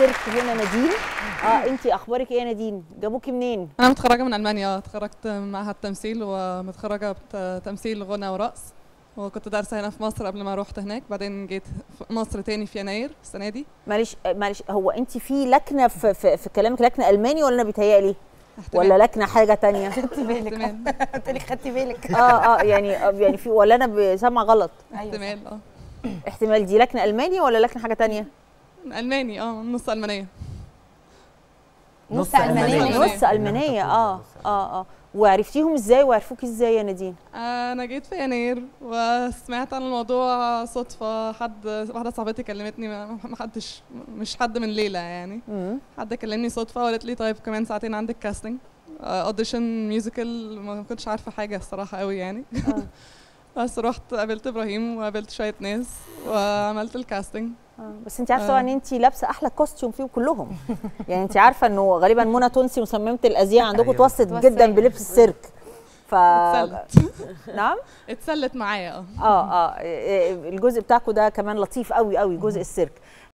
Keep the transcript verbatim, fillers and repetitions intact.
سيرك هنا نادين. اه انت اخبارك ايه يا نادين؟ جابوكي منين؟ انا متخرجه من المانيا، اتخرجت من معهد تمثيل ومتخرجه بتمثيل غنى ورقص، وكنت دارسه هنا في مصر قبل ما روحت هناك، بعدين جيت مصر تاني في يناير السنه دي. معلش معلش، هو انت في لكنه في, في, في كلامك لكنه الماني ولا انا بيتهيألي؟ ولا لكنه حاجه ثانيه؟ خدتي بالك؟ قلت لك خدتي بالك. اه اه يعني يعني في، ولا انا سامعه غلط؟ احتمال اه احتمال. دي لكنه الماني ولا لكنه حاجه ثانيه؟ الماني اه نص المانيه. نص المانيه نص المانيه اه اه اه وعرفتيهم ازاي وعرفوكي ازاي يا نادين؟ انا جيت في يناير وسمعت عن الموضوع صدفه، حد واحده صاحبتي كلمتني، ما حدش مش حد من ليله يعني، حد كلمني صدفه وقالت لي طيب كمان ساعتين عندك كاستنج اوديشن ميوزيكال، ما كنتش عارفه حاجه الصراحه قوي يعني آه. بس رحت قابلت ابراهيم وقابلت شويه ناس وعملت الكاستنج. بس انت عارفه طبعا ان انت لابسه احلى كوستيوم فيهم كلهم، يعني انت عارفه انه غالبا منى تونسي مصممه الازياء عندكم توصت جدا بلبس السيرك. ف نعم اتسلت معايا اه اه اه الجزء بتاعكم ده كمان لطيف قوي قوي، جزء السيرك.